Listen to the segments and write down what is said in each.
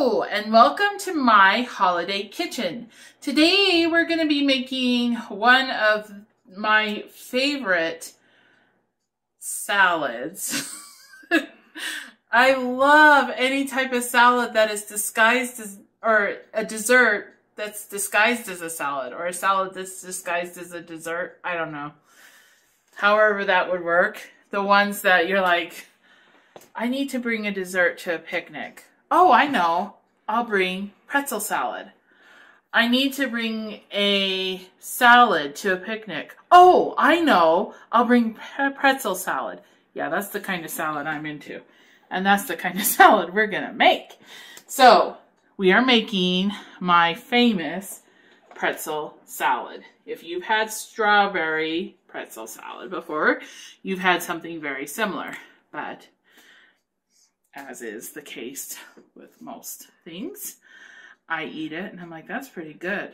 Hello and welcome to my holiday kitchen. Today we're going to be making one of my favorite salads. I love any type of salad that is disguised as, or a dessert that's disguised as a salad, or a salad that's disguised as a dessert. I don't know. However that would work. The ones that you're like, I need to bring a dessert to a picnic. Oh, I know. I'll bring pretzel salad. I need to bring a salad to a picnic. Oh, I know. I'll bring pretzel salad. Yeah, that's the kind of salad I'm into. And that's the kind of salad we're going to make. So, we are making my famous pretzel salad. If you've had strawberry pretzel salad before, you've had something very similar. But as is the case with most things, I eat it and I'm like, that's pretty good.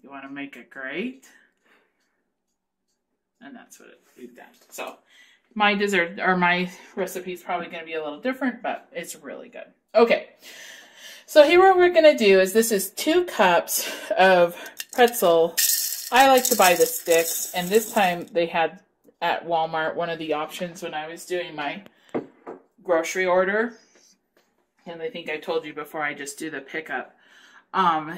You want to make it great? And that's what we've done. So my dessert, or my recipe, is probably going to be a little different, but it's really good. Okay, so here what we're going to do is, this is 2 cups of pretzel. I like to buy the sticks, and this time they had at Walmart one of the options when I was doing my grocery order, and I think I told you before, I just do the pickup,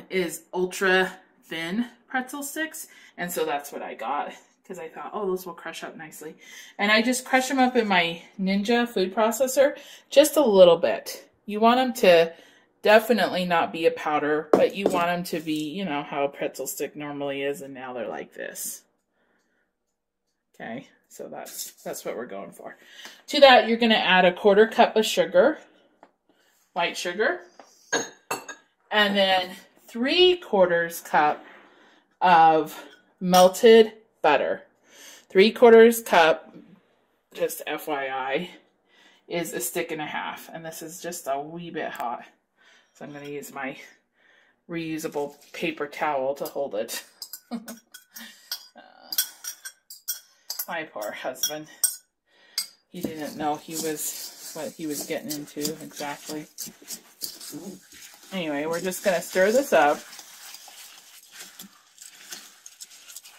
is ultra thin pretzel sticks, and so that's what I got, because I thought, oh, those will crush up nicely. And I just crush them up in my Ninja food processor just a little bit. You want them to definitely not be a powder, but you want them to be, you know, how a pretzel stick normally is, and now they're like this. Okay, so that's what we're going for. To that, you're going to add 1/4 cup of sugar, white sugar, and then 3/4 cup of melted butter. 3/4 cup, just FYI, is 1.5 sticks, and this is just a wee bit hot. So I'm going to use my reusable paper towel to hold it. My poor husband. He didn't know what he was getting into exactly. Anyway, we're just going to stir this up.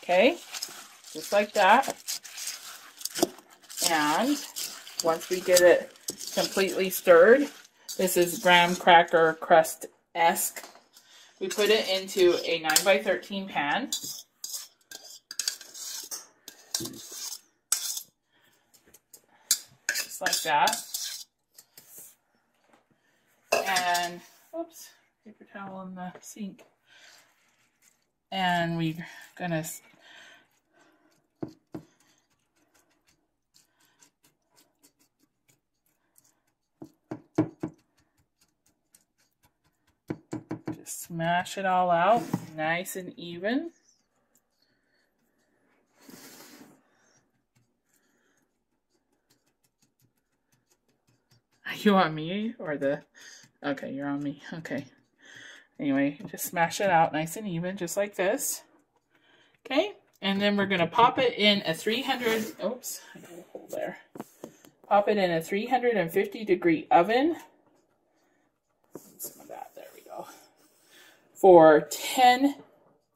Okay, just like that. And once we get it completely stirred, this is graham cracker crust-esque. We put it into a 9x13 pan. Like that, and oops, paper towel in the sink. And we're gonna just smash it all out, nice and even. You on me or the... Okay, you're on me. Okay. Anyway, just smash it out nice and even, just like this. Okay, and then we're going to pop it in a 300... Oops, I got a hole there. Pop it in a 350-degree oven. Some of that. There we go. For 10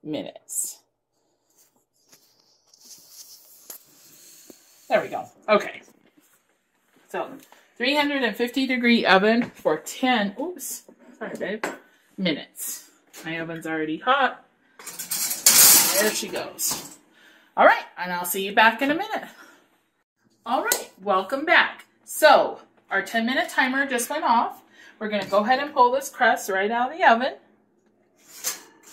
minutes. There we go. Okay. So... 350-degree oven for 10, oops, sorry babe, minutes. My oven's already hot. There she goes. All right, and I'll see you back in a minute. All right, welcome back. So our 10-minute timer just went off. We're gonna go ahead and pull this crust right out of the oven.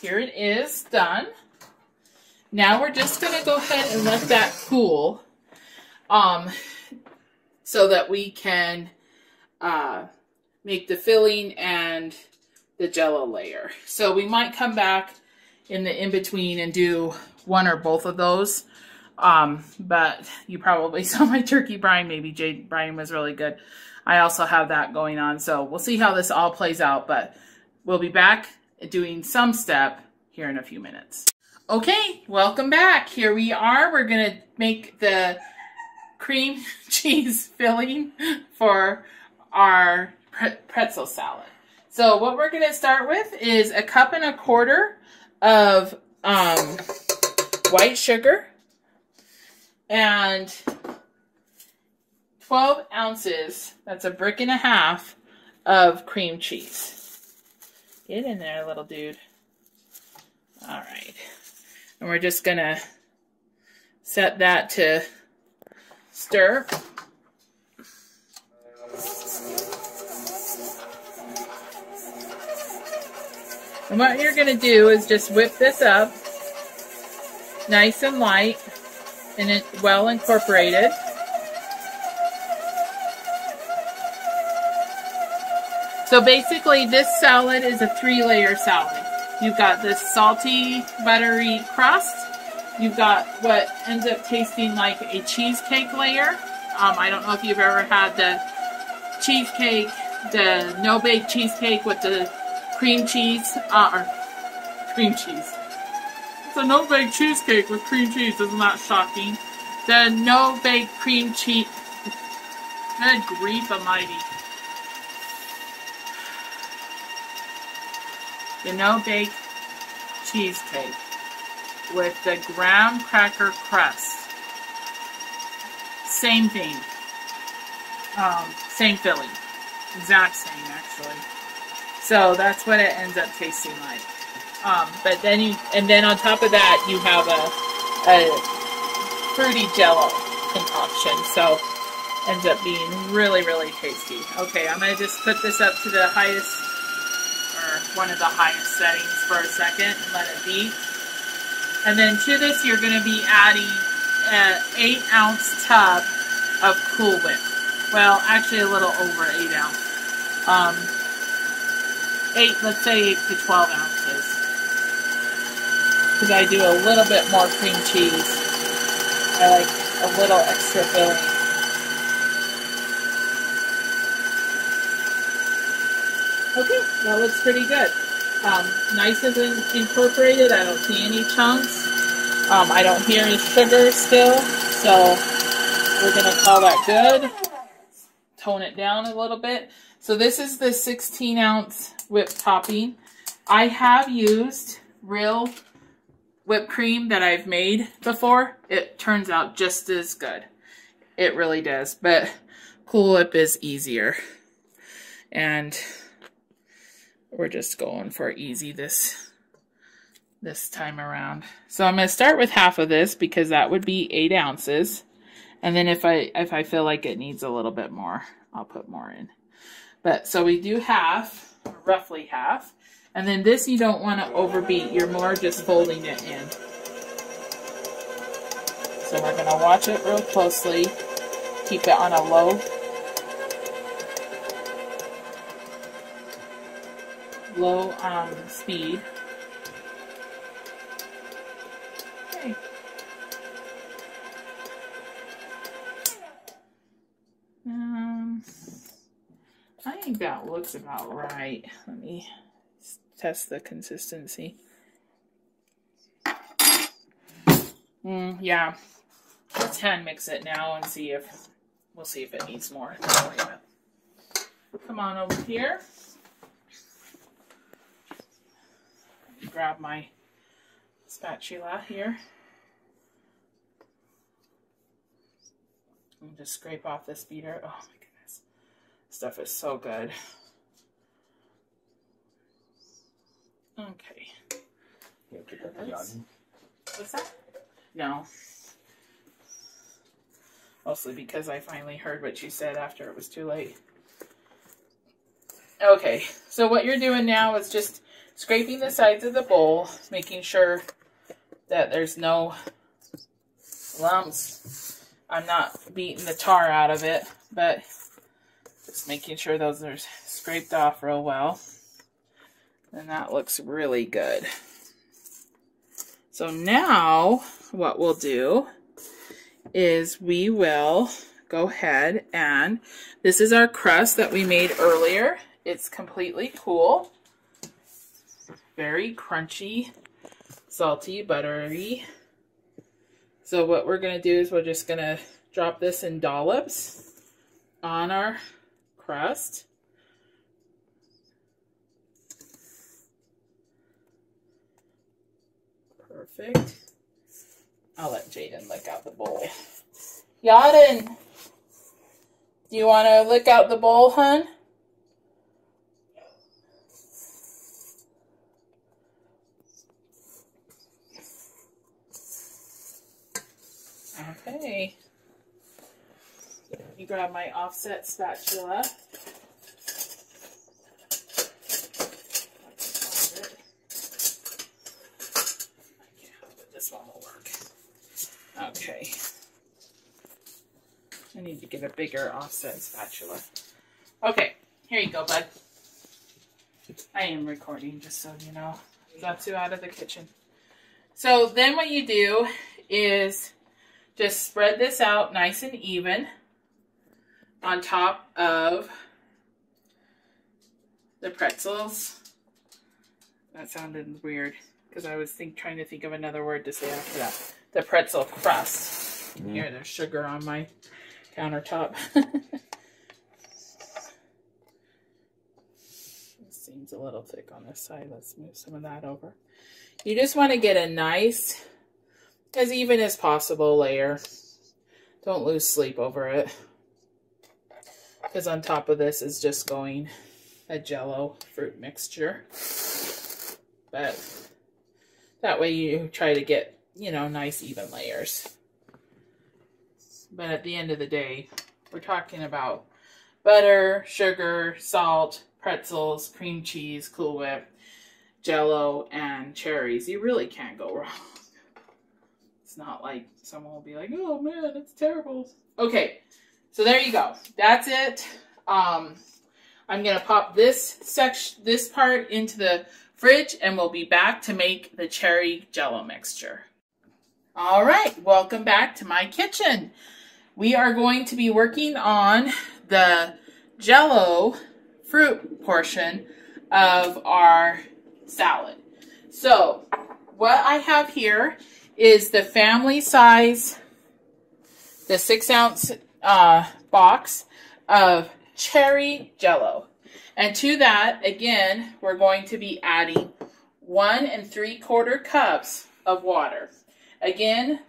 Here it is, done. Now we're just gonna go ahead and let that cool. So that we can make the filling and the jello layer. So we might come back in the in-between and do one or both of those. But you probably saw my turkey brine. Maybe Jade brine was really good. I also have that going on. So we'll see how this all plays out. But we'll be back doing some step here in a few minutes. Okay, welcome back. Here we are. We're going to make the cream cheese filling for our pretzel salad. So what we're going to start with is 1 1/4 cups of white sugar and 12 ounces, that's 1.5 bricks, of cream cheese. Get in there, little dude. All right. And we're just going to set that to stir. And what you're going to do is just whip this up nice and light and it well incorporated. So basically this salad is a 3-layer salad. You've got this salty, buttery crust. You've got what ends up tasting like a cheesecake layer. I don't know if you've ever had the cheesecake, the no-bake cheesecake with the cream cheese, It's a no-bake cheesecake with cream cheese. Isn't that shocking? The no-bake cream cheese. Good grief almighty. The no-bake cheesecake with the graham cracker crust. Same thing. Same filling. Exact same, actually. So that's what it ends up tasting like. But then and then on top of that, you have a fruity jello concoction. So ends up being really, really tasty. Okay, I'm gonna just put this up to the highest, or one of the highest settings for a second and let it beat. And then to this, you're gonna be adding an 8-ounce tub of Cool Whip. Well, actually a little over 8 ounces. 8 to 12 ounces, because I do a little bit more cream cheese. I like a little extra filling. Okay, that looks pretty good. Nice and incorporated. I don't see any chunks. I don't hear any sugar still, so we're gonna call that good. Tone it down a little bit. So this is the 16-ounce whipped topping. I have used real whipped cream that I've made before. It turns out just as good. It really does, but Cool Whip is easier. And we're just going for easy this time around. So I'm gonna start with half of this because that would be 8 ounces. And then if I feel like it needs a little bit more, I'll put more in. But so we do half, roughly half, and then this you don't want to overbeat. You're more just folding it in. So we're going to watch it real closely. Keep it on a low speed. Okay. I think that looks about right. Let me test the consistency. Yeah, let's hand mix it now and see if we'll see if it needs more. Come on over here. Grab my spatula here. And just scrape off this beater. Oh my God. Stuff is so good. Okay. You have to put the onion. What's that? No. Mostly because I finally heard what you said after it was too late. Okay, so what you're doing now is just scraping the sides of the bowl, making sure that there's no lumps. I'm not beating the tar out of it, but just making sure those are scraped off real well. And that looks really good. So now what we'll do is we will go ahead and this is our crust that we made earlier. It's completely cool. Very crunchy, salty, buttery. So what we're going to do is we're just going to drop this in dollops on our crust. Perfect. I'll let Jaden lick out the bowl. Yaden, do you want to lick out the bowl, hun? Okay. You grab my offset spatula. This one will work. Okay. I need to get a bigger offset spatula. Okay, here you go, bud. I am recording, just so you know. Got you out of the kitchen. So then what you do is just spread this out nice and even on top of the pretzels. That sounded weird, because I was trying to think of another word to say after that. The pretzel crust. Mm. Here, there's sugar on my countertop. It seems a little thick on this side. Let's move some of that over. You just want to get a nice, as even as possible layer. Don't lose sleep over it, because on top of this is just going a Jell-O fruit mixture. But that way you try to get, you know, nice even layers. But at the end of the day, we're talking about butter, sugar, salt, pretzels, cream cheese, Cool Whip, Jell-O, and cherries. You really can't go wrong. It's not like someone will be like, oh man, that's terrible. Okay, so there you go. That's it. I'm gonna pop this section, this part, into the fridge, and we'll be back to make the cherry Jell-O mixture. All right, welcome back to my kitchen. We are going to be working on the Jell-O fruit portion of our salad. So what I have here is the family size, the 6 ounce box of cherry Jell-O. And to that, again, we're going to be adding 1 3/4 cups of water. Again,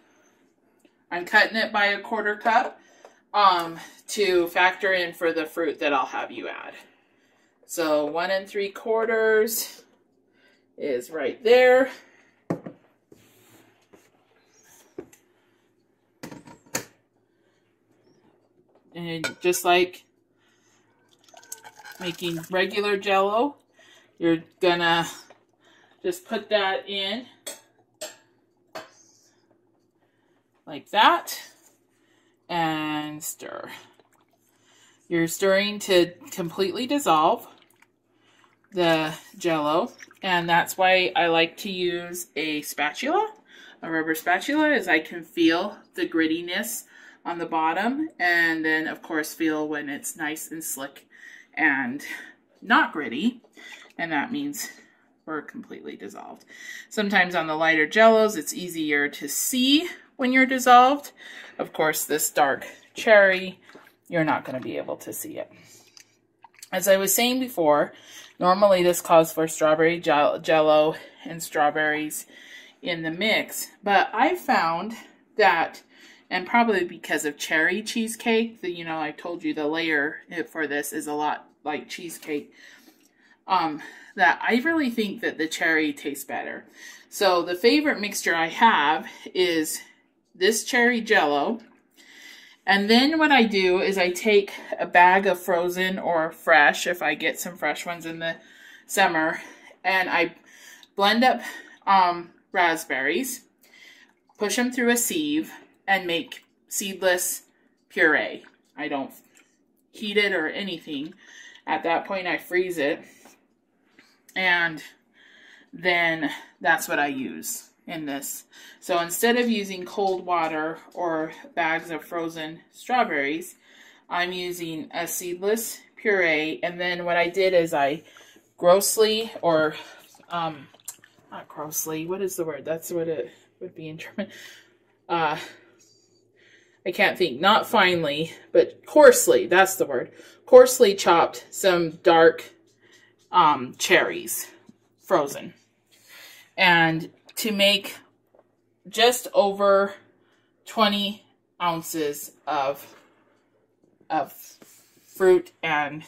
I'm cutting it by 1/4 cup to factor in for the fruit that I'll have you add. So 1 3/4 is right there. And just like making regular Jell-O, you're gonna just put that in like that and stir. You're stirring to completely dissolve the Jell-O, and that's why I like to use a spatula, a rubber spatula, as I can feel the grittiness on the bottom, and then of course feel when it's nice and slick and not gritty, and that means we're completely dissolved. Sometimes on the lighter Jell-Os, it's easier to see when you're dissolved. Of course, this dark cherry, you're not going to be able to see it. As I was saying before, normally this calls for strawberry Jell-O and strawberries in the mix, but I found that, and probably because of cherry cheesecake, you know, I told you the layer for this is a lot like cheesecake, that I really think that the cherry tastes better. So the favorite mixture I have is this cherry Jell-O. And then what I do is I take a bag of frozen or fresh, if I get some fresh ones in the summer, and I blend up raspberries, push them through a sieve, and make seedless puree. I don't heat it or anything. At that point, I freeze it. And then that's what I use in this. So instead of using cold water or bags of frozen strawberries, I'm using a seedless puree. And then what I did is I grossly, or not grossly, what is the word? That's what it would be in German. I can't think, not finely, but coarsely, that's the word. Coarsely chopped some dark cherries, frozen. And to make just over 20 ounces of fruit and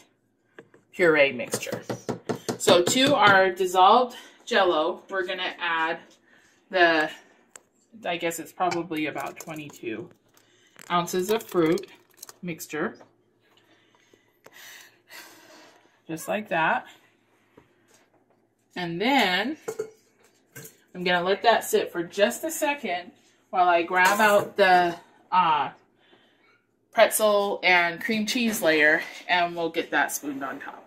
puree mixture. So to our dissolved Jell-O, we're going to add the, I guess it's probably about 22 ounces of fruit mixture. Just like that. And then I'm going to let that sit for just a second while I grab out the pretzel and cream cheese layer, and we'll get that spooned on top.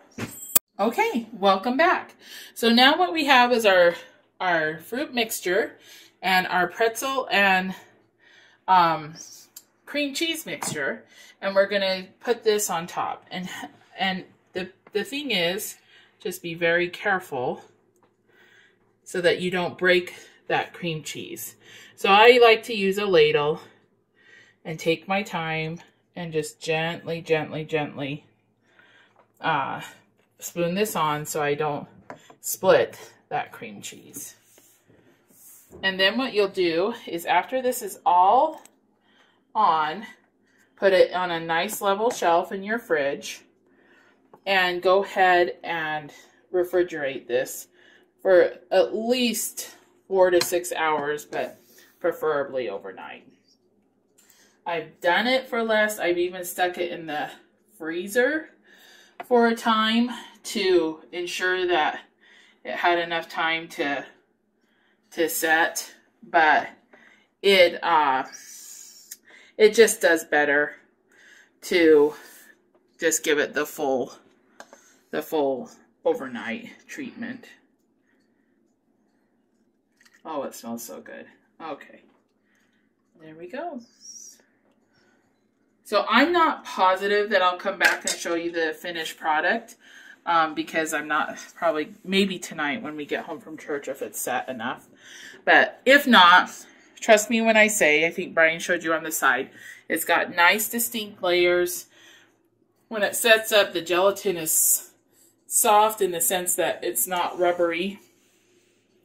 Okay, welcome back. So now what we have is our fruit mixture and our pretzel and cream cheese mixture, and we're gonna put this on top. And the thing is, just be very careful so that you don't break that cream cheese. So I like to use a ladle and take my time and just gently, gently, gently spoon this on so I don't split that cream cheese. And then what you'll do is, after this is all on, put it on a nice level shelf in your fridge and go ahead and refrigerate this for at least 4 to 6 hours, but preferably overnight. I've done it for less. I've even stuck it in the freezer for a time to ensure that it had enough time to set, but it just does better to just give it the full overnight treatment. Oh, it smells so good. Okay, there we go. So I'm not positive that I'll come back and show you the finished product, because I'm not, probably maybe tonight when we get home from church, if it's set enough. But if not, trust me when I say, I think Brian showed you on the side, it's got nice distinct layers. When it sets up, the gelatin is soft in the sense that it's not rubbery,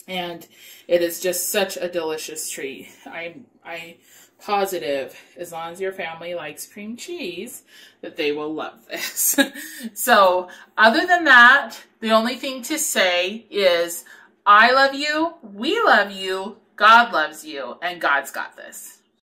and it is just such a delicious treat. I'm positive, as long as your family likes cream cheese, that they will love this. So other than that, the only thing to say is I love you, we love you, God loves you, and God's got this.